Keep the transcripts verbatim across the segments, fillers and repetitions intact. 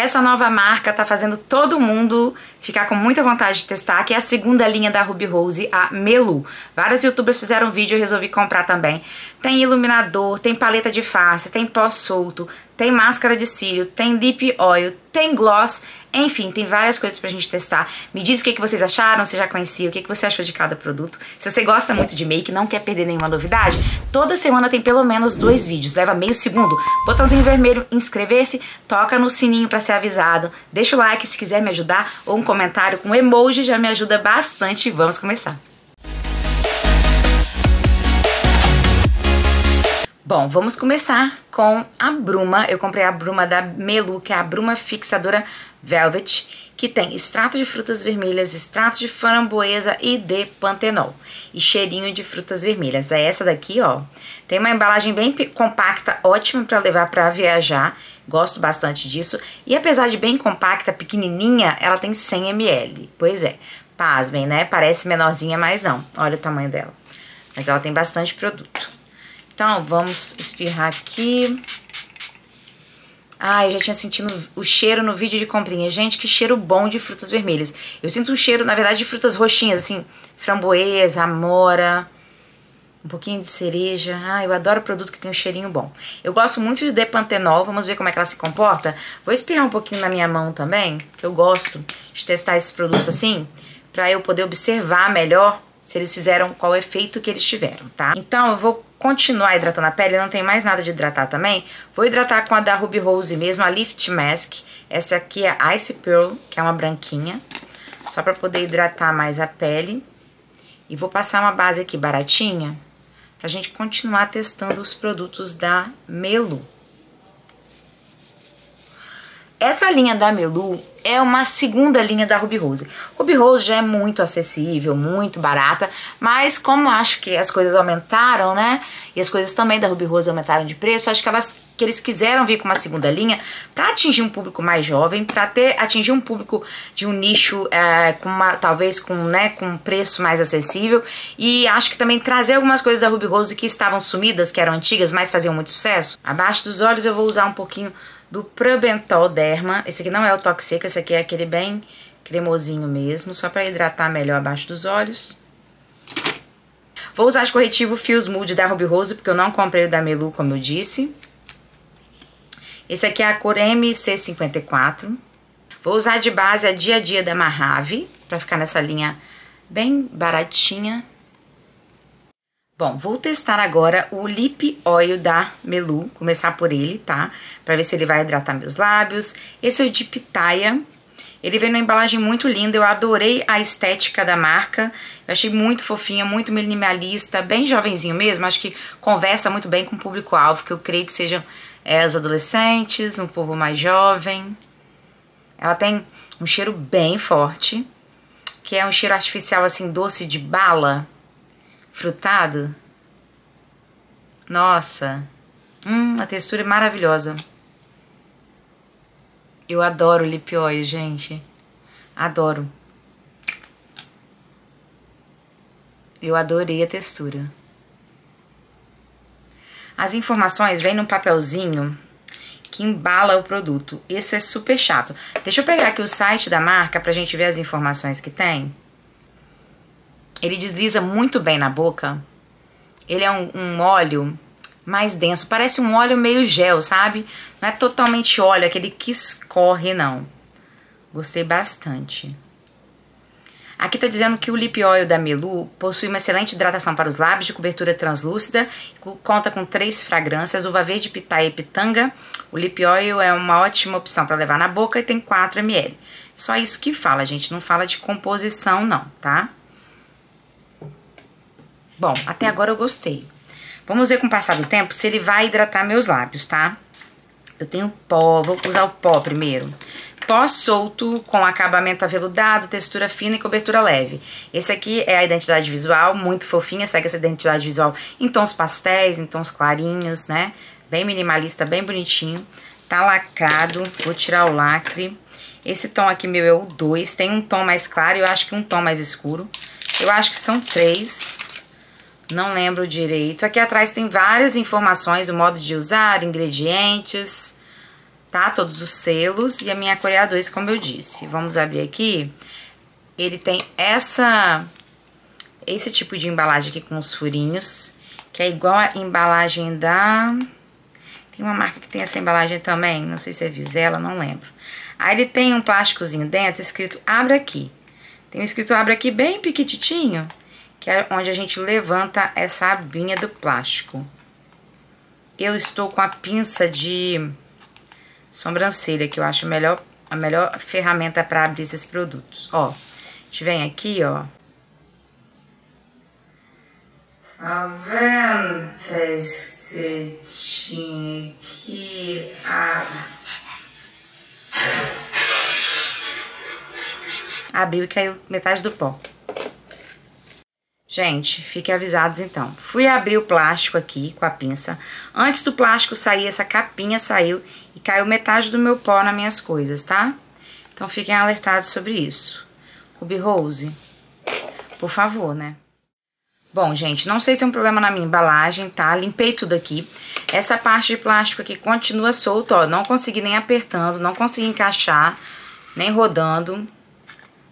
Essa nova marca tá fazendo todo mundo ficar com muita vontade de testar, que é a segunda linha da Ruby Rose, a Melu. Várias youtubers fizeram vídeo e eu resolvi comprar também. Tem iluminador, tem paleta de face, tem pó solto, tem máscara de cílio, tem lip oil, tem gloss, enfim, tem várias coisas pra gente testar. Me diz o que, que vocês acharam, se já conhecia, o que, que você achou de cada produto. Se você gosta muito de make e não quer perder nenhuma novidade, toda semana tem pelo menos dois vídeos, leva meio segundo. Botãozinho vermelho, inscrever-se, toca no sininho pra ser avisado, deixa o like se quiser me ajudar, ou um comentário com emoji já me ajuda bastante. Vamos começar! Bom, vamos começar com a bruma. Eu comprei a bruma da Melu, que é a bruma fixadora Velvet, que tem extrato de frutas vermelhas, extrato de framboesa e Depantenol. E cheirinho de frutas vermelhas. É essa daqui, ó. Tem uma embalagem bem compacta, ótima pra levar pra viajar. Gosto bastante disso. E apesar de bem compacta, pequenininha, ela tem cem mililitros. Pois é, pasmem, né? Parece menorzinha, mas não. Olha o tamanho dela. Mas ela tem bastante produto. Então, vamos espirrar aqui. Ah, eu já tinha sentido o cheiro no vídeo de comprinha. Gente, que cheiro bom de frutas vermelhas. Eu sinto um cheiro, na verdade, de frutas roxinhas, assim, framboesa, amora, um pouquinho de cereja. Ah, eu adoro produto que tem um cheirinho bom. Eu gosto muito de Depantenol, vamos ver como é que ela se comporta. Vou espirrar um pouquinho na minha mão também, que eu gosto de testar esses produtos assim, pra eu poder observar melhor se eles fizeram, qual efeito que eles tiveram, tá? Então, eu vou continuar hidratando a pele, não tem mais nada de hidratar também. Vou hidratar com a da Ruby Rose mesmo, a Lift Mask. Essa aqui é a Ice Pearl, que é uma branquinha, só pra poder hidratar mais a pele. E vou passar uma base aqui baratinha, pra gente continuar testando os produtos da Melu. Essa linha da Melu é uma segunda linha da Ruby Rose. Ruby Rose já é muito acessível, muito barata, mas como acho que as coisas aumentaram, né? E as coisas também da Ruby Rose aumentaram de preço, acho que elas que eles quiseram vir com uma segunda linha para atingir um público mais jovem, para ter atingir um público de um nicho é, com uma, talvez com, né, com um preço mais acessível, e acho que também trazer algumas coisas da Ruby Rose que estavam sumidas, que eram antigas, mas faziam muito sucesso. Abaixo dos olhos eu vou usar um pouquinho do Prabentol Derma. Esse aqui não é o toque seco, esse aqui é aquele bem cremosinho mesmo, só pra hidratar melhor abaixo dos olhos. Vou usar de corretivo Fuse Mood da Ruby Rose, porque eu não comprei o da Melu, como eu disse. Esse aqui é a cor M C cinquenta e quatro. Vou usar de base a Dia a Dia da Mahave, pra ficar nessa linha bem baratinha. Bom, vou testar agora o Lip Oil da Melu, começar por ele, tá? Pra ver se ele vai hidratar meus lábios. Esse é o de pitaia. Ele veio numa embalagem muito linda, eu adorei a estética da marca. Eu achei muito fofinha, muito minimalista, bem jovenzinho mesmo. Acho que conversa muito bem com o público-alvo, que eu creio que sejam é, os adolescentes, um povo mais jovem. Ela tem um cheiro bem forte, que é um cheiro artificial, assim, doce de bala. Frutado. Nossa. Hum, a textura é maravilhosa. Eu adoro lip oil, gente. Adoro. Eu adorei a textura. As informações vêm num papelzinho que embala o produto. Isso é super chato. Deixa eu pegar aqui o site da marca pra gente ver as informações que tem. Ele desliza muito bem na boca. Ele é um, um óleo mais denso. Parece um óleo meio gel, sabe? Não é totalmente óleo, aquele que escorre, não. Gostei bastante. Aqui tá dizendo que o Lip Oil da Melu possui uma excelente hidratação para os lábios, de cobertura translúcida. Conta com três fragrâncias, uva verde, pitaia e pitanga. O Lip Oil é uma ótima opção para levar na boca e tem quatro mililitros. Só isso que fala, gente. Não fala de composição, não, tá? Bom, até agora eu gostei. Vamos ver com o passar do tempo se ele vai hidratar meus lábios, tá? Eu tenho pó, vou usar o pó primeiro. Pó solto com acabamento aveludado, textura fina e cobertura leve. Esse aqui é a identidade visual, muito fofinha, segue essa identidade visual em tons pastéis, em tons clarinhos, né? Bem minimalista, bem bonitinho. Tá lacrado, vou tirar o lacre. Esse tom aqui meu é o dois, tem um tom mais claro e eu acho que um tom mais escuro. Eu acho que são três... Não lembro direito. Aqui atrás tem várias informações, o modo de usar, ingredientes, tá? Todos os selos. E a minha cor é a dois, como eu disse. Vamos abrir aqui. Ele tem essa... esse tipo de embalagem aqui com os furinhos, que é igual a embalagem da... Tem uma marca que tem essa embalagem também, não sei se é Visela, não lembro. Aí ele tem um plásticozinho dentro, escrito Abra Aqui. Tem um escrito Abra Aqui bem pequititinho, que é onde a gente levanta essa abinha do plástico. Eu estou com a pinça de sobrancelha, que eu acho a melhor, a melhor ferramenta para abrir esses produtos. Ó, a gente vem aqui, ó. Tá vendo? Tá escritinho aqui. Ah. Abriu e caiu metade do pó. Gente, fiquem avisados então. Fui abrir o plástico aqui com a pinça. Antes do plástico sair, essa capinha saiu e caiu metade do meu pó nas minhas coisas, tá? Então fiquem alertados sobre isso. Ruby Rose, por favor, né? Bom, gente, não sei se é um problema na minha embalagem, tá? Limpei tudo aqui. Essa parte de plástico aqui continua solta, ó. Não consegui nem apertando, não consegui encaixar, nem rodando.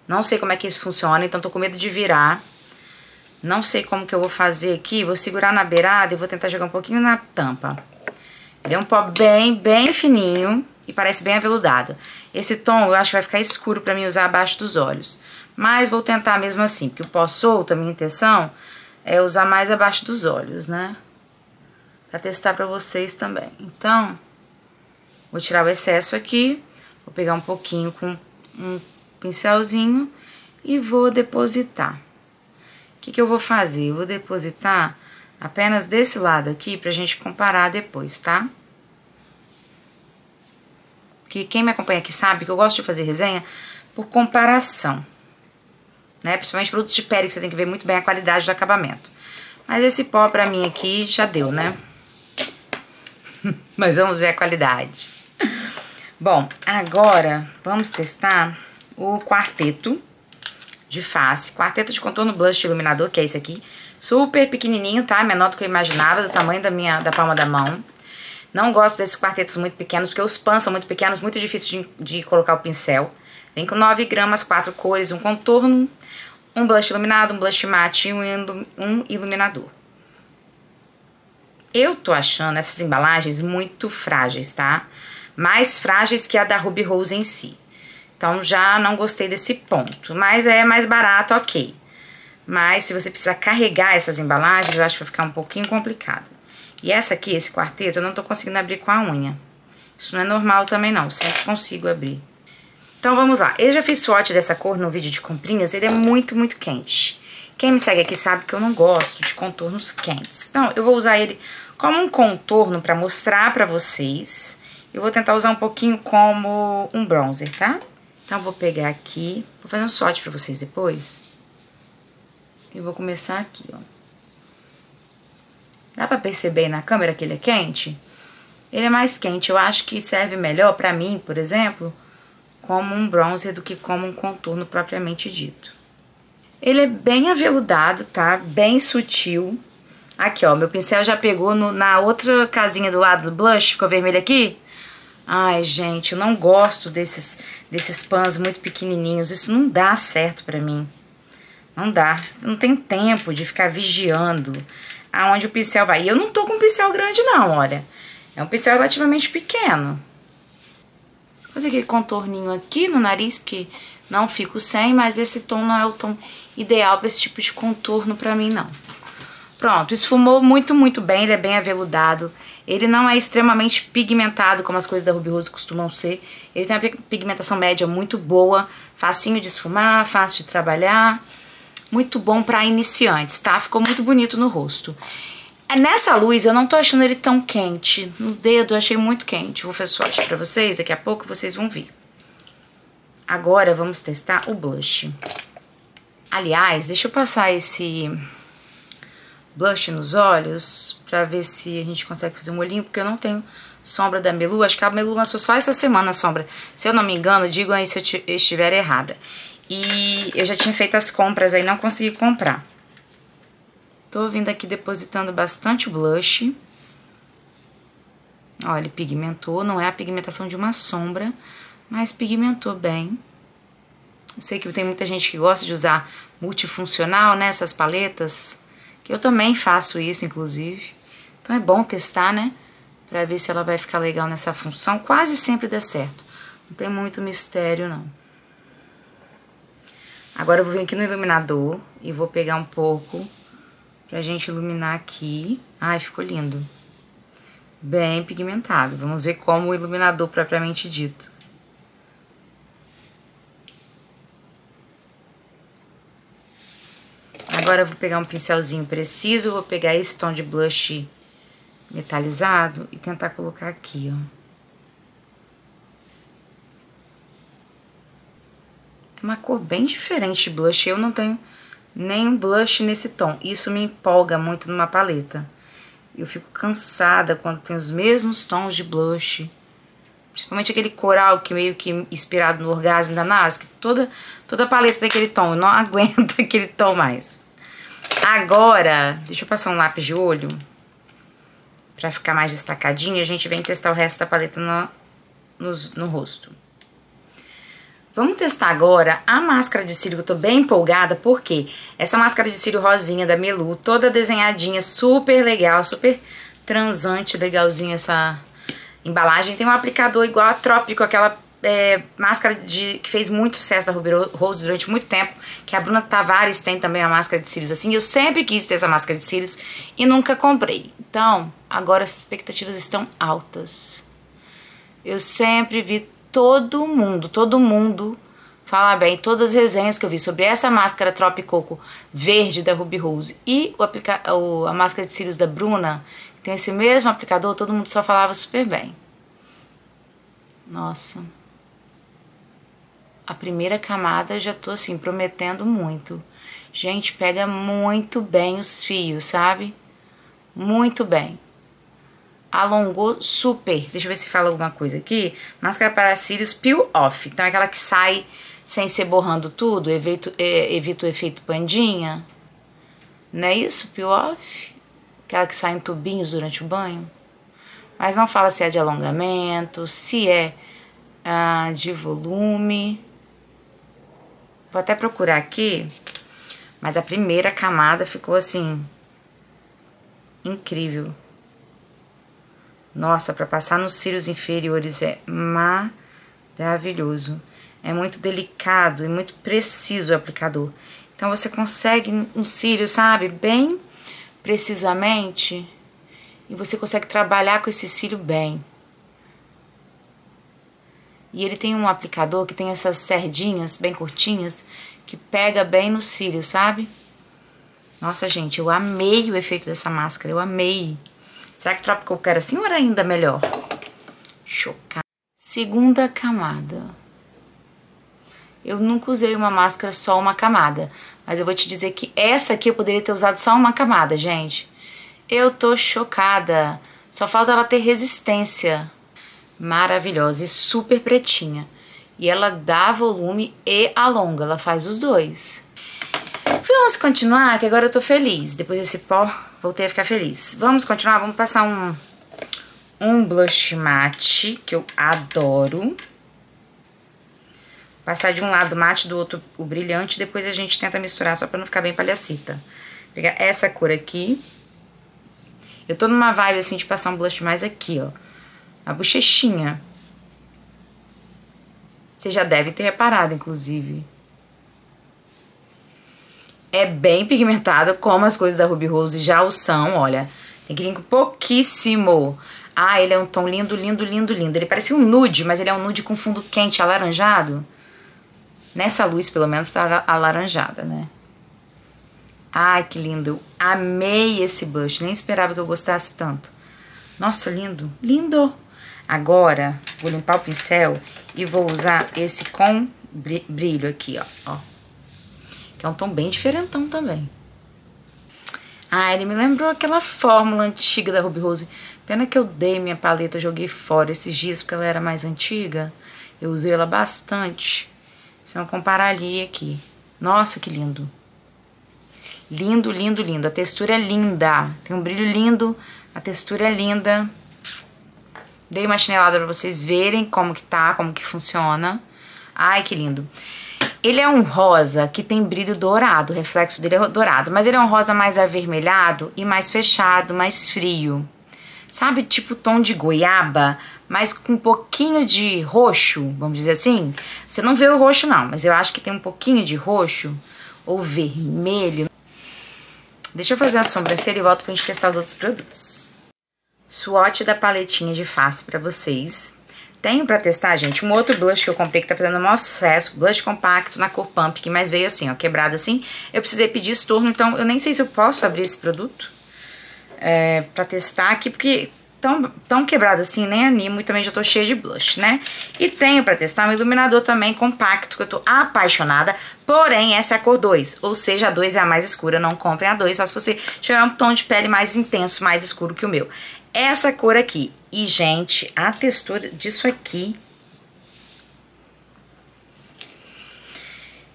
Não sei como é que isso funciona, então tô com medo de virar. Não sei como que eu vou fazer aqui. Vou segurar na beirada e vou tentar jogar um pouquinho na tampa. Deu um pó bem, bem fininho e parece bem aveludado. Esse tom eu acho que vai ficar escuro pra mim usar abaixo dos olhos. Mas vou tentar mesmo assim, porque o pó solto, a minha intenção... é usar mais abaixo dos olhos, né? Pra testar pra vocês também. Então, vou tirar o excesso aqui. Vou pegar um pouquinho com um pincelzinho e vou depositar. O que que eu vou fazer? Eu vou depositar apenas desse lado aqui pra gente comparar depois, tá? Porque quem me acompanha aqui sabe que eu gosto de fazer resenha por comparação. Né? Principalmente produtos de pele, que você tem que ver muito bem a qualidade do acabamento. Mas esse pó pra mim aqui já deu, né? Mas vamos ver a qualidade. Bom, agora vamos testar o quarteto de face. Quarteto de contorno, blush e iluminador, que é esse aqui. Super pequenininho, tá? Menor do que eu imaginava, do tamanho da, minha, da palma da mão. Não gosto desses quartetos muito pequenos, porque os pans são muito pequenos, muito difícil de, de colocar o pincel. Vem com nove gramas, quatro cores, um contorno, um blush iluminado, um blush mate e um iluminador. Eu tô achando essas embalagens muito frágeis, tá? Mais frágeis que a da Ruby Rose em si. Então já não gostei desse ponto, mas é mais barato, ok. Mas se você precisar carregar essas embalagens, eu acho que vai ficar um pouquinho complicado. E essa aqui, esse quarteto, eu não tô conseguindo abrir com a unha. Isso não é normal também não, sempre consigo abrir. Então vamos lá, eu já fiz swatch dessa cor no vídeo de comprinhas, ele é muito, muito quente. Quem me segue aqui sabe que eu não gosto de contornos quentes. Então eu vou usar ele como um contorno pra mostrar pra vocês. Eu vou tentar usar um pouquinho como um bronzer, tá? Então eu vou pegar aqui, vou fazer um swatch pra vocês depois. Eu vou começar aqui, ó. Dá pra perceber aí na câmera que ele é quente? Ele é mais quente, eu acho que serve melhor pra mim, por exemplo... como um bronzer do que como um contorno propriamente dito. Ele é bem aveludado, tá? Bem sutil. Aqui, ó, meu pincel já pegou no, na outra casinha do lado do blush, ficou vermelho aqui. Ai, gente, eu não gosto desses, desses pans muito pequenininhos, isso não dá certo pra mim. Não dá, eu não tenho tempo de ficar vigiando aonde o pincel vai. E eu não tô com um pincel grande não, olha. É um pincel relativamente pequeno. Vou fazer aquele contorninho aqui no nariz, porque não fico sem, mas esse tom não é o tom ideal para esse tipo de contorno pra mim, não. Pronto, esfumou muito, muito bem, ele é bem aveludado. Ele não é extremamente pigmentado, como as coisas da Ruby Rose costumam ser. Ele tem uma pigmentação média muito boa, facinho de esfumar, fácil de trabalhar. Muito bom pra iniciantes, tá? Ficou muito bonito no rosto. Nessa luz eu não tô achando ele tão quente. No dedo eu achei muito quente. Vou fazer swatch pra vocês, daqui a pouco vocês vão ver. Agora vamos testar o blush. Aliás, deixa eu passar esse blush nos olhos pra ver se a gente consegue fazer um olhinho, porque eu não tenho sombra da Melu. Acho que a Melu lançou só essa semana a sombra. Se eu não me engano, digam aí se eu estiver errada. E eu já tinha feito as compras aí, não consegui comprar. Tô vindo aqui depositando bastante blush. Ó, ele pigmentou, não é a pigmentação de uma sombra, mas pigmentou bem. Eu sei que tem muita gente que gosta de usar multifuncional, né, essas paletas, que eu também faço isso, inclusive. Então é bom testar, né, pra ver se ela vai ficar legal nessa função. Quase sempre dá certo, não tem muito mistério, não. Agora eu vou vir aqui no iluminador e vou pegar um pouco pra gente iluminar aqui. Ai, ficou lindo. Bem pigmentado. Vamos ver como o iluminador propriamente dito. Agora eu vou pegar um pincelzinho preciso, vou pegar esse tom de blush metalizado e tentar colocar aqui, ó. É uma cor bem diferente de blush, eu não tenho nenhum blush nesse tom. Isso me empolga muito numa paleta. Eu fico cansada quando tem os mesmos tons de blush. Principalmente aquele coral que meio que inspirado no orgasmo da Nars, que toda, toda a paleta tem aquele tom, eu não aguento aquele tom mais. Agora, deixa eu passar um lápis de olho, pra ficar mais destacadinho, a gente vem testar o resto da paleta no, no, no rosto. Vamos testar agora a máscara de cílio, que eu tô bem empolgada, porque essa máscara de cílio rosinha da Melu, toda desenhadinha, super legal, super transante, legalzinha essa embalagem. Tem um aplicador igual a Tropicoco, aquela é, máscara de, que fez muito sucesso da Ruby Rose durante muito tempo, que a Bruna Tavares tem também uma máscara de cílios assim. Eu sempre quis ter essa máscara de cílios e nunca comprei. Então, agora as expectativas estão altas. Eu sempre vi todo mundo, todo mundo fala bem, todas as resenhas que eu vi sobre essa máscara Tropicoco verde da Ruby Rose e o aplica o, a máscara de cílios da Bruna, que tem esse mesmo aplicador, todo mundo só falava super bem. Nossa. A primeira camada eu já tô assim, prometendo muito. Gente, pega muito bem os fios, sabe? Muito bem. Alongou super. Deixa eu ver se fala alguma coisa aqui. Máscara para cílios peel off. Então é aquela que sai sem ser borrando tudo. Evito, é, evita o efeito pandinha. Não é isso? Peel off? Aquela que sai em tubinhos durante o banho. Mas não fala se é de alongamento, se é ah, de volume. Vou até procurar aqui. Mas a primeira camada ficou assim... incrível. Nossa, pra passar nos cílios inferiores é maravilhoso. É muito delicado e muito preciso o aplicador. Então você consegue um cílio, sabe, bem precisamente. E você consegue trabalhar com esse cílio bem. E ele tem um aplicador que tem essas cerdinhas bem curtinhas, que pega bem no cílio, sabe? Nossa, gente, eu amei o efeito dessa máscara, eu amei. Será que Tropicoco era assim ou era ainda melhor? Chocada. Segunda camada. Eu nunca usei uma máscara só uma camada, mas eu vou te dizer que essa aqui eu poderia ter usado só uma camada, gente. Eu tô chocada. Só falta ela ter resistência. Maravilhosa e super pretinha. E ela dá volume e alonga, ela faz os dois. Vamos continuar, que agora eu tô feliz. Depois desse pó, voltei a ficar feliz. Vamos continuar, vamos passar um, um blush mate, que eu adoro. Passar de um lado o mate, do outro o brilhante, depois a gente tenta misturar, só pra não ficar bem palhacita. Pegar essa cor aqui. Eu tô numa vibe, assim, de passar um blush mais aqui, ó. A bochechinha. Vocês já devem ter reparado, inclusive. É bem pigmentado, como as coisas da Ruby Rose já o são, olha. Tem que vir com pouquíssimo. Ah, ele é um tom lindo, lindo, lindo, lindo. Ele parece um nude, mas ele é um nude com fundo quente, alaranjado. Nessa luz, pelo menos, tá alaranjada, né? Ai, que lindo. Eu amei esse blush. Nem esperava que eu gostasse tanto. Nossa, lindo. Lindo. Agora, vou limpar o pincel e vou usar esse com brilho aqui, ó. Ó. Que é um tom bem diferentão também. Ah, ele me lembrou aquela fórmula antiga da Ruby Rose. Pena que eu dei minha paleta, eu joguei fora esses dias, porque ela era mais antiga. Eu usei ela bastante. Se não comparar ali aqui. Nossa, que lindo. Lindo, lindo, lindo. A textura é linda. Tem um brilho lindo. A textura é linda. Dei uma chinelada pra vocês verem como que tá, como que funciona. Ai, que lindo. Ele é um rosa que tem brilho dourado, o reflexo dele é dourado, mas ele é um rosa mais avermelhado e mais fechado, mais frio. Sabe, tipo tom de goiaba, mas com um pouquinho de roxo, vamos dizer assim? Você não vê o roxo não, mas eu acho que tem um pouquinho de roxo ou vermelho. Deixa eu fazer a sobrancelha e volto pra gente testar os outros produtos. Swatch da paletinha de face pra vocês. Tenho pra testar, gente, um outro blush que eu comprei que tá fazendo o maior sucesso, blush compacto na cor Pump, que mais veio assim, ó, quebrado assim. Eu precisei pedir estorno, então eu nem sei se eu posso abrir esse produto é, pra testar aqui, porque tão, tão quebrado assim, nem animo, e também já tô cheia de blush, né? E tenho pra testar um iluminador também compacto, que eu tô apaixonada, porém essa é a cor dois, ou seja, a dois é a mais escura, não comprem a dois, só se você tiver um tom de pele mais intenso, mais escuro que o meu. Essa cor aqui. E, gente, a textura disso aqui...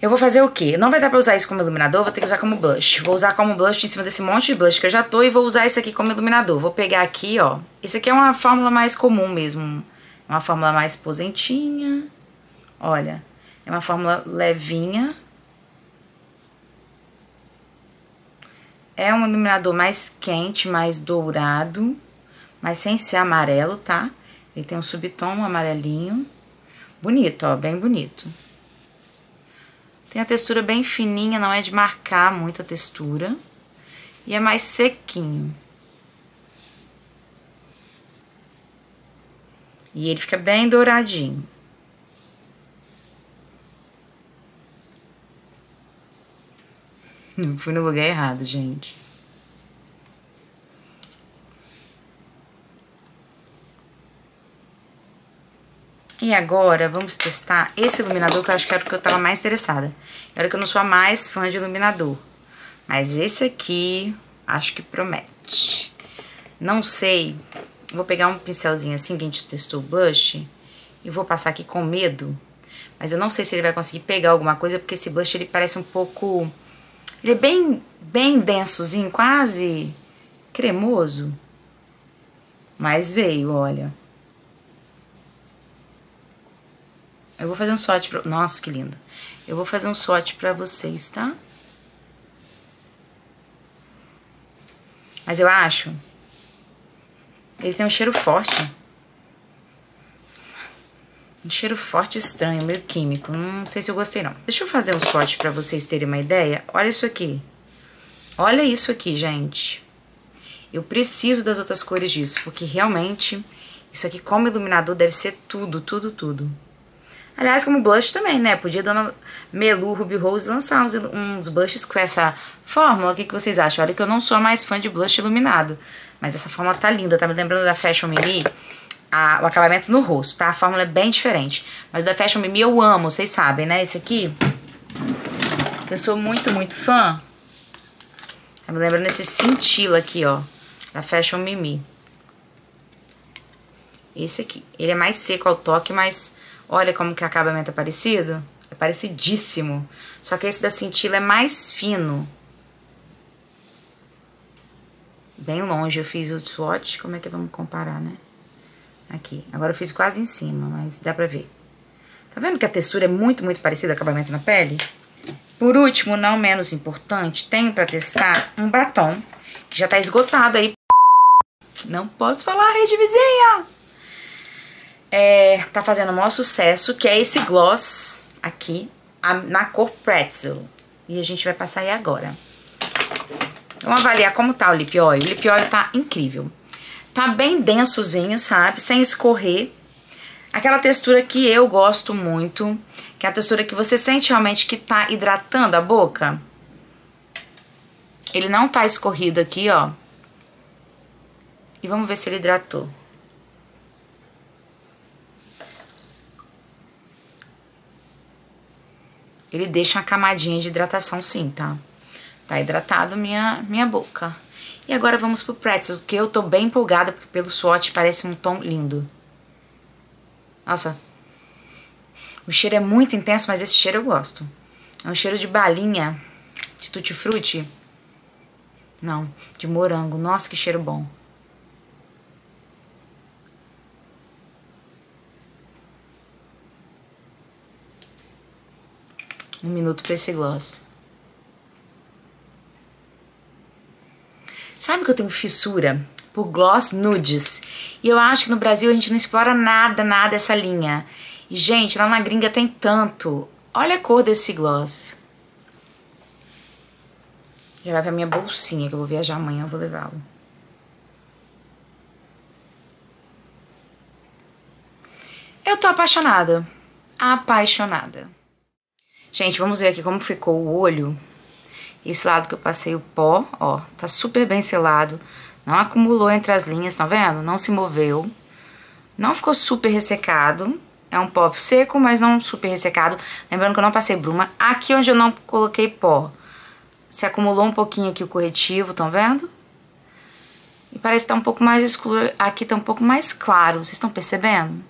Eu vou fazer o quê? Não vai dar pra usar isso como iluminador, vou ter que usar como blush. Vou usar como blush em cima desse monte de blush que eu já tô e vou usar isso aqui como iluminador. Vou pegar aqui, ó. Esse aqui é uma fórmula mais comum mesmo. Uma fórmula mais posentinha. Olha, é uma fórmula levinha. É um iluminador mais quente, mais dourado, mas sem ser amarelo, tá? Ele tem um subtom amarelinho. Bonito, ó, bem bonito. Tem a textura bem fininha, não é de marcar muito a textura. E é mais sequinho. E ele fica bem douradinho. Não fui no lugar errado, gente. E agora, vamos testar esse iluminador, que eu acho que era o que eu tava mais interessada. Era que eu não sou a mais fã de iluminador. Mas esse aqui, acho que promete. Não sei. Vou pegar um pincelzinho assim, que a gente testou o blush. E vou passar aqui com medo. Mas eu não sei se ele vai conseguir pegar alguma coisa, porque esse blush, ele parece um pouco... Ele é bem, bem densozinho, quase cremoso. Mas veio, olha. Eu vou fazer um swatch pra... Nossa, que lindo. Eu vou fazer um swatch pra vocês, tá? Mas eu acho... Ele tem um cheiro forte. Um cheiro forte estranho, meio químico. Não sei se eu gostei, não. Deixa eu fazer um swatch pra vocês terem uma ideia. Olha isso aqui. Olha isso aqui, gente. Eu preciso das outras cores disso, porque realmente isso aqui como iluminador deve ser tudo, tudo, tudo. Aliás, como blush também, né? Podia a dona Melu, Ruby Rose lançar uns, uns blushes com essa fórmula. O que, que vocês acham? Olha que eu não sou mais fã de blush iluminado. Mas essa fórmula tá linda. Tá me lembrando da Fashion Mimi. A, o acabamento no rosto, tá? A fórmula é bem diferente. Mas da Fashion Mimi eu amo, vocês sabem, né? Esse aqui, que eu sou muito, muito fã. Tá me lembrando esse cintila aqui, ó. Da Fashion Mimi. Esse aqui. Ele é mais seco ao toque, mas olha como que o acabamento é parecido. É parecidíssimo. Só que esse da cintila é mais fino. Bem longe eu fiz o swatch. Como é que vamos comparar, né? Aqui. Agora eu fiz quase em cima, mas dá pra ver. Tá vendo que a textura é muito, muito parecida ao acabamento na pele? Por último, não menos importante, tenho pra testar um batom que já tá esgotado aí. Não posso falar, rede vizinha! É, tá fazendo o maior sucesso, que é esse gloss aqui, na cor pretzel. E a gente vai passar aí agora. Vamos avaliar como tá o lip oil. O lip oil tá incrível. Tá bem densozinho, sabe? Sem escorrer. Aquela textura que eu gosto muito. Que é a textura que você sente realmente que tá hidratando a boca. Ele não tá escorrido aqui, ó. E vamos ver se ele hidratou. Ele deixa uma camadinha de hidratação sim, tá? Tá hidratado minha, minha boca. E agora vamos pro pretzel, que eu tô bem empolgada, porque pelo swatch parece um tom lindo. Nossa. O cheiro é muito intenso, mas esse cheiro eu gosto. É um cheiro de balinha, de tutti-frutti. Não, de morango. Nossa, que cheiro bom. no Minuto P C Gloss. Sabe que eu tenho fissura por gloss nudes? E eu acho que no Brasil a gente não explora nada, nada essa linha. E, gente, lá na gringa tem tanto. Olha a cor desse gloss. Já vai pra minha bolsinha, que eu vou viajar amanhã, eu vou levá-lo. Eu tô apaixonada. Apaixonada. Gente, vamos ver aqui como ficou o olho. Esse lado que eu passei o pó, ó, tá super bem selado. Não acumulou entre as linhas, tá vendo? Não se moveu. Não ficou super ressecado. É um pó seco, mas não super ressecado. Lembrando que eu não passei bruma. Aqui onde eu não coloquei pó, se acumulou um pouquinho aqui o corretivo, tá vendo? E parece que tá um pouco mais escuro. Aqui tá um pouco mais claro. Vocês estão percebendo?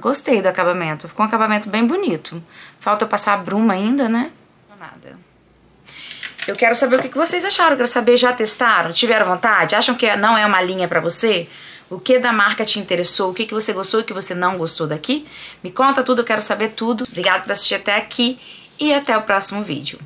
Gostei do acabamento, ficou um acabamento bem bonito. Falta eu passar a bruma ainda, né? Nada. Eu quero saber o que vocês acharam, eu quero saber, já testaram? Tiveram vontade? Acham que não é uma linha pra você? O que da marca te interessou? O que você gostou e o que você não gostou daqui? Me conta tudo, eu quero saber tudo. Obrigada por assistir até aqui e até o próximo vídeo.